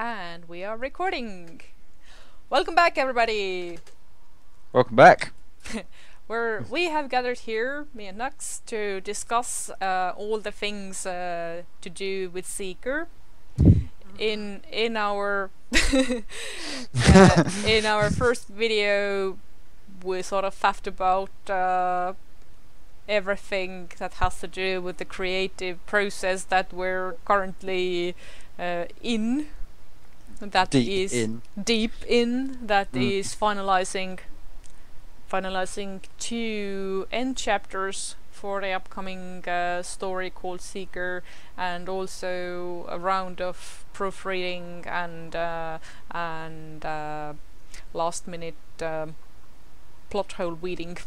And we are recording. Welcome back, everybody. Welcome back. We have gathered here, me and Nux, to discuss all the things to do with Seeker in our in our first video. We sort of faffed about everything that has to do with the creative process that we're currently in. That is deep in. That is finalizing two end chapters for the upcoming story called Seeker, and also a round of proofreading and last minute plot hole weeding.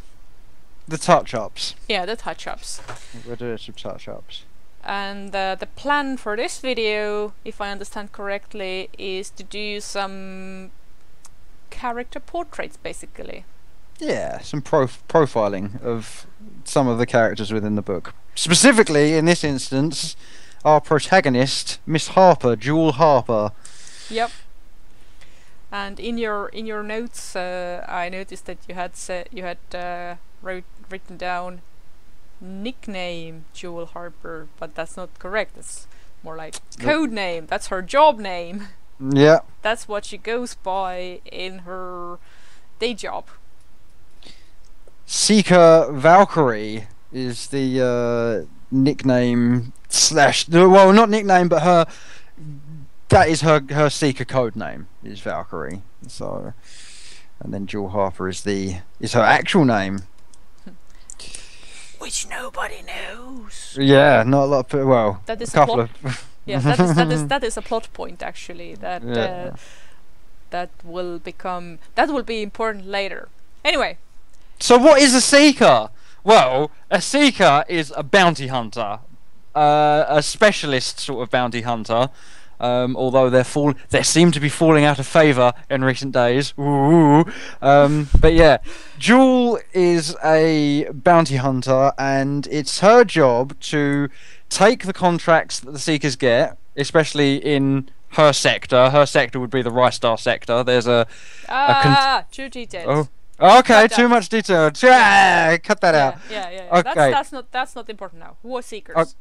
The touch-ups. Yeah, the touch-ups. We're doing some touch-ups. And the plan for this video, if I understand correctly, is to do some character portraits, basically. Yeah, some profiling of some of the characters within the book. Specifically, in this instance, our protagonist, Miss Harper, Jewel Harper. Yep. And in your notes, I noticed that you had written down nickname Jewel Harper, but that's not correct. It's more like code name. That's her job name. Yeah. That's what she goes by in her day job. Seeker Valkyrie is the nickname slash, well, not nickname, but her, that is her Seeker code name is Valkyrie. So, and then Jewel Harper is her actual name, which nobody knows. Yeah, not a lot of, well, that is a couple of yeah, that is a plot point, actually, that yeah. that will be important later. Anyway. So what is a seeker? Well, a seeker is a bounty hunter. A specialist sort of bounty hunter. Although they seem to be falling out of favour in recent days. Ooh. But yeah, Jewel is a bounty hunter, and it's her job to take the contracts that the Seekers get, especially in her sector. Her sector would be the Rystar sector. There's a... too detailed. Oh. Okay, too much detail. Yeah. Cut that out. Yeah. Okay. That's not important now. Who are Seekers?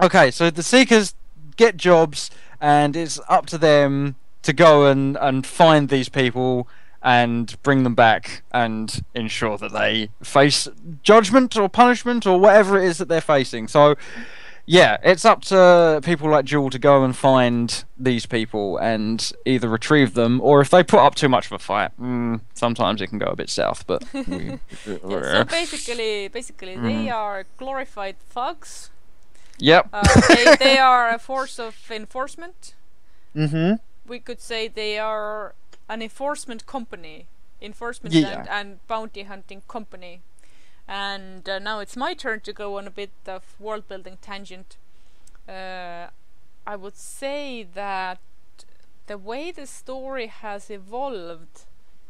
Okay, so the Seekers get jobs, and it's up to them to go and find these people and bring them back and ensure that they face judgment or punishment or whatever it is that they're facing. So yeah, it's up to people like Jewel to go and find these people and either retrieve them, or if they put up too much of a fight, sometimes it can go a bit south, but yeah, so basically they are glorified thugs. Yep. They are a force of enforcement. Mhm. We could say they are an enforcement company, and bounty hunting company. And now it's my turn to go on a bit of world building tangent. I would say that the way the story has evolved,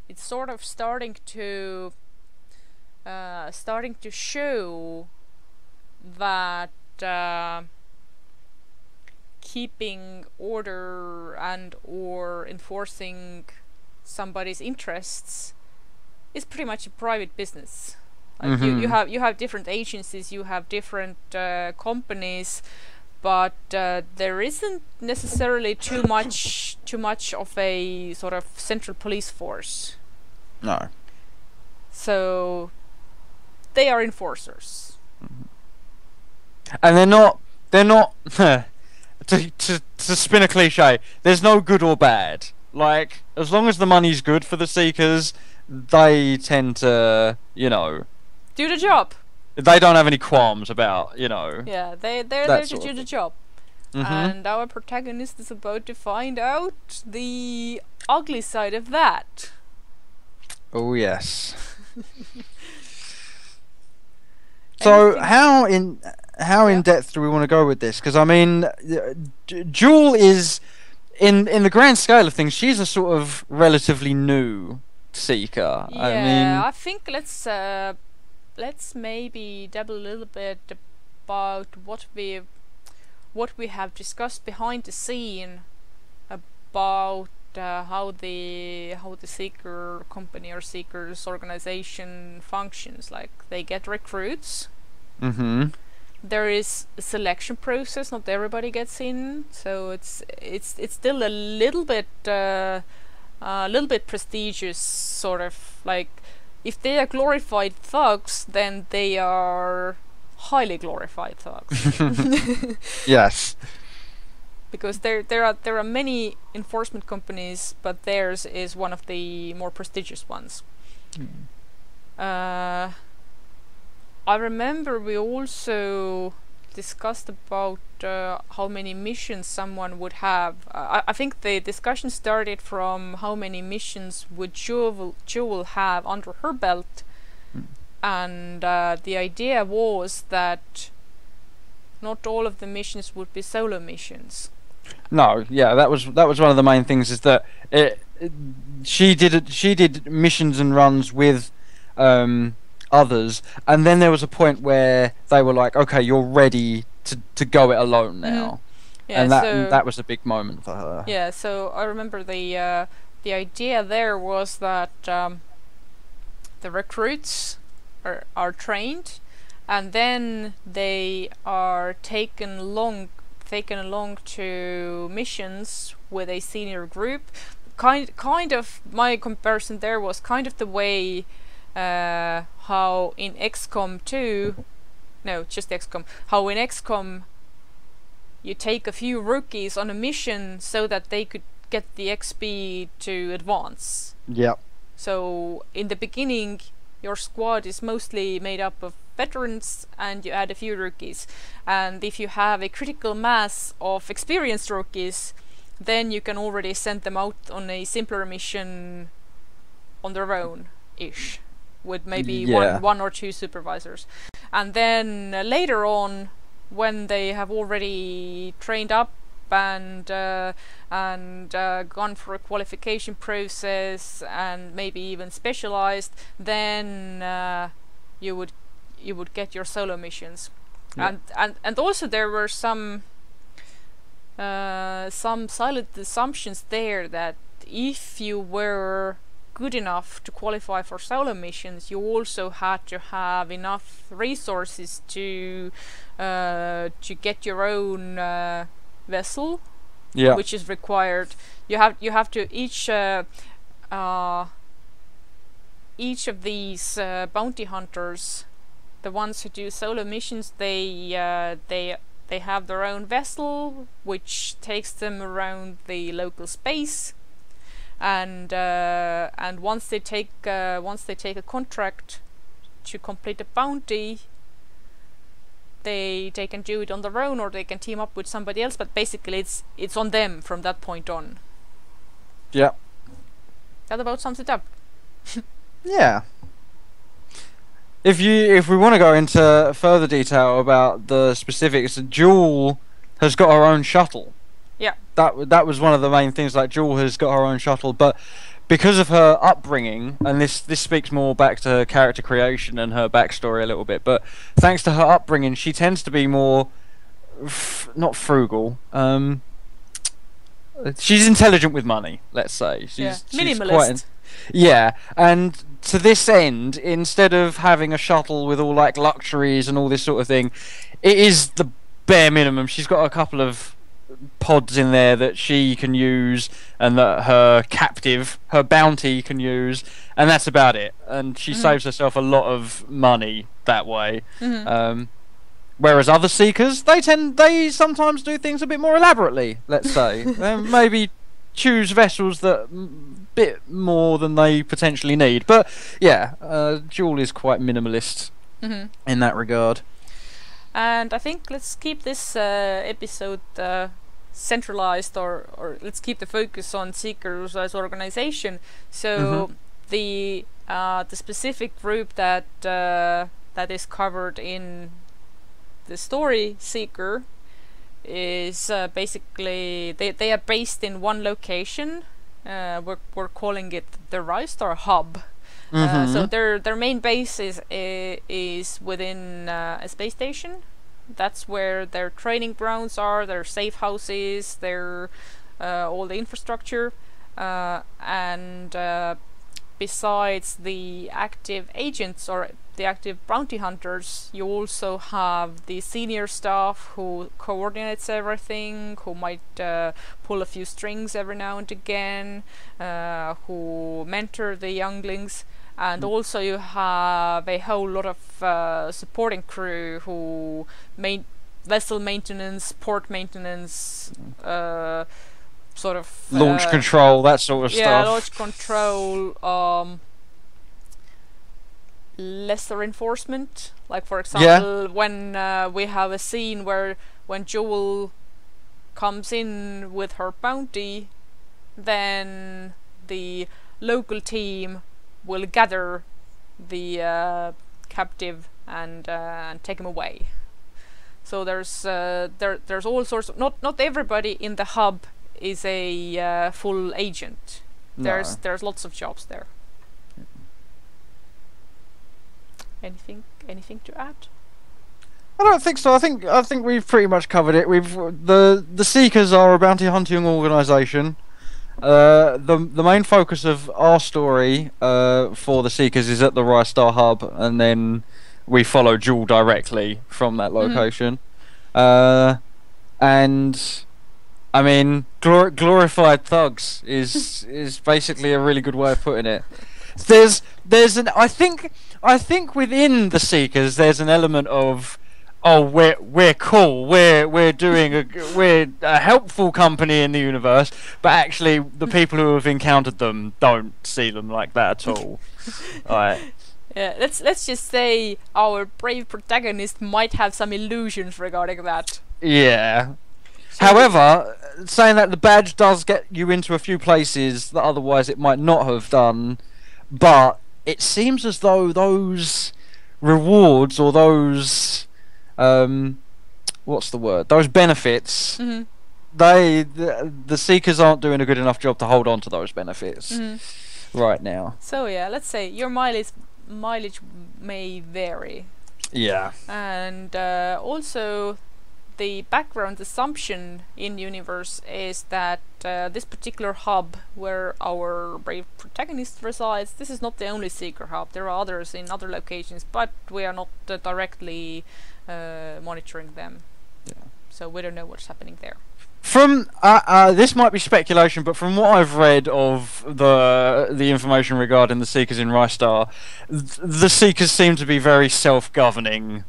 it's sort of starting to show that. Keeping order and or enforcing somebody's interests is pretty much a private business. Like you have different agencies, you have different companies, but there isn't necessarily too much of a sort of central police force. No. So they are enforcers. And they're not to spin a cliche, there's no good or bad. Like, as long as the money's good for the Seekers, they tend to, do the job. They don't have any qualms about, Yeah, they're just do the job. And our protagonist is about to find out the ugly side of that. Oh yes. So how in depth do we want to go with this? Because I mean, Jewel is in the grand scale of things, she's a sort of relatively new Seeker. Yeah, I think let's maybe double a little bit about what we have discussed behind the scene about how the Seeker company or Seeker's organization functions. Like, they get recruits. Mm-hmm. There is a selection process. Not everybody gets in, so it's still a little bit prestigious, sort of like. If they are glorified thugs, then they are highly glorified thugs. Yes. Because there are many enforcement companies, but theirs is one of the more prestigious ones. Mm. I remember we also discussed about how many missions someone would have. I think the discussion started from how many missions would Jewel have under her belt. Mm. And the idea was that not all of the missions would be solo missions. No, yeah, that was one of the main things, is that she did missions and runs with others, and then there was a point where they were like, okay, you're ready to go it alone now. Mm. Yeah, and that was a big moment for her. Yeah, so I remember the idea there was that the recruits are trained, and then they are taken along to missions with a senior group. Kind of my comparison there was kind of the way how in XCOM 2, no, just XCOM, how in XCOM you take a few rookies on a mission so that they could get the XP to advance. Yeah. So in the beginning, your squad is mostly made up of veterans, and you add a few rookies. And if you have a critical mass of experienced rookies, then you can already send them out on a simpler mission on their own-ish, with maybe, yeah, one or two supervisors. And then later on, when they have already trained up and gone for a qualification process and maybe even specialized, then you would get your solo missions. Yeah. And also there were some silent assumptions there that if you were good enough to qualify for solo missions, you also had to have enough resources to get your own vessel, yeah, which is required. You have to each of these bounty hunters, the ones who do solo missions, they have their own vessel, which takes them around the local space. And once they take a contract to complete a bounty, they can do it on their own, or they can team up with somebody else. But basically, it's on them from that point on. Yeah. That about sums it up. Yeah. If we want to go into further detail about the specifics, Jewel has got her own shuttle. Yeah. That was one of the main things. Like, Jewel has got her own shuttle, but because of her upbringing, and this speaks more back to her character creation and her backstory a little bit, but thanks to her upbringing, she tends to be more not frugal. She's intelligent with money, let's say. She's minimalist. Yeah, and to this end, instead of having a shuttle with all like luxuries and all this sort of thing, it is the bare minimum. She's got a couple of pods in there that she can use, and that her captive, her bounty, can use, and that's about it. And she, mm-hmm, saves herself a lot of money that way. Mm-hmm. Whereas other Seekers, they sometimes do things a bit more elaborately, let's say. Maybe choose vessels that bit more than they potentially need. But yeah, Jewel is quite minimalist, mm-hmm, in that regard. And I think let's keep this episode centralized, or let's keep the focus on Seekers as organization. So, mm-hmm, the specific group that is covered in the story Seeker is basically they are based in one location. We're calling it the Rystar hub. Mm-hmm. So their main base is within a space station. That's where their training grounds are, their safe houses, their all the infrastructure, and besides the active agents or the active bounty hunters, you also have the senior staff who coordinates everything, who might pull a few strings every now and again, who mentor the younglings, and also you have a whole lot of supporting crew who vessel maintenance, port maintenance, sort of launch control, that sort of stuff. Yeah, launch control, lesser enforcement. Like for example, when we have a scene where when Jewel comes in with her bounty, then the local team will gather the captive and take him away. So there's all sorts of, not everybody in the hub is a full agent. There's lots of jobs there. Anything to add? I don't think so. I think we've pretty much covered it. The Seekers are a bounty hunting organisation. The main focus of our story for the Seekers is at the Rystar hub, and then we follow Jewel directly from that location. And I mean, glorified thugs is basically a really good way of putting it. I think within the Seekers there's an element of, oh, we're cool, we're doing we're a helpful company in the universe, but actually the people who have encountered them don't see them like that at all. Alright. Yeah, let's just say our brave protagonist might have some illusions regarding that. Yeah. However, saying that, the badge does get you into a few places that otherwise it might not have done, but it seems as though those rewards or those what's the word? Those benefits. The Seekers aren't doing a good enough job to hold on to those benefits right now. So yeah, let's say your mileage may vary. Yeah. And also, the background assumption in universe is that this particular hub where our brave protagonist resides, this is not the only Seeker hub. There are others in other locations, but we are not directly monitoring them. Yeah. So we don't know what's happening there. From this might be speculation, but from what I've read of the information regarding the Seekers in Rystar, the Seekers seem to be very self-governing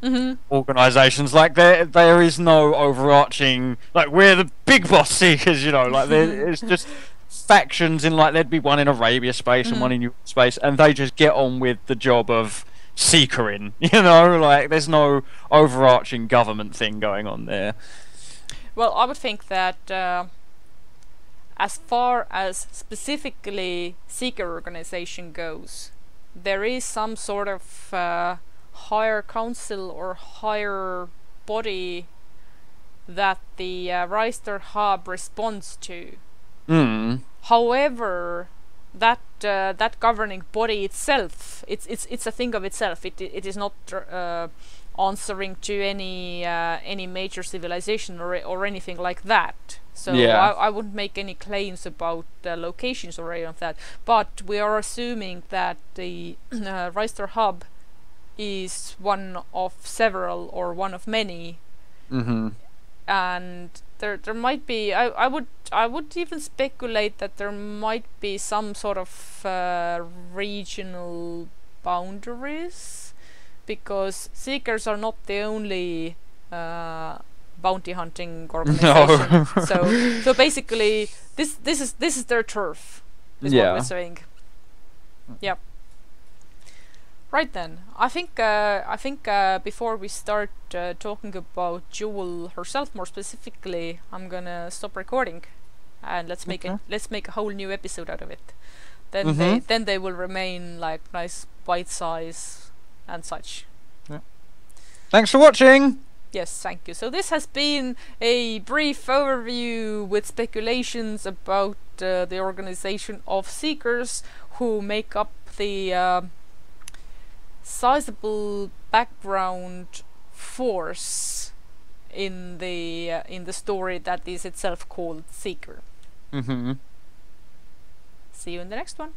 organisations. Like there is no overarching, like, we're the big boss Seekers, you know. Like it's just factions in, like, there'd be one in Arabia space and one in Europe space, and they just get on with the job of Seekering, you know. Like there's no overarching government thing going on there. Well, I would think that as far as specifically Seeker organization goes, there is some sort of higher council or higher body that the Rystar hub responds to. However, that governing body itself, it's a thing of itself. It is not answering to any major civilization or anything like that. So I wouldn't make any claims about locations or any of that. But we are assuming that the Rystar hub is one of several or one of many. And there might be, I would even speculate that there might be some sort of regional boundaries, because Seekers are not the only bounty hunting organization. No. so basically this is their turf, is what we're saying. Yep. Right then, I think before we start talking about Jewel herself more specifically, I'm gonna stop recording, and let's make a whole new episode out of it. Then they will remain like nice bite size and such. Yeah. Thanks for watching! Yes, thank you. So this has been a brief overview with speculations about the organization of Seekers, who make up the sizable background force in the story that is itself called Seeker. Mm-hmm. See you in the next one.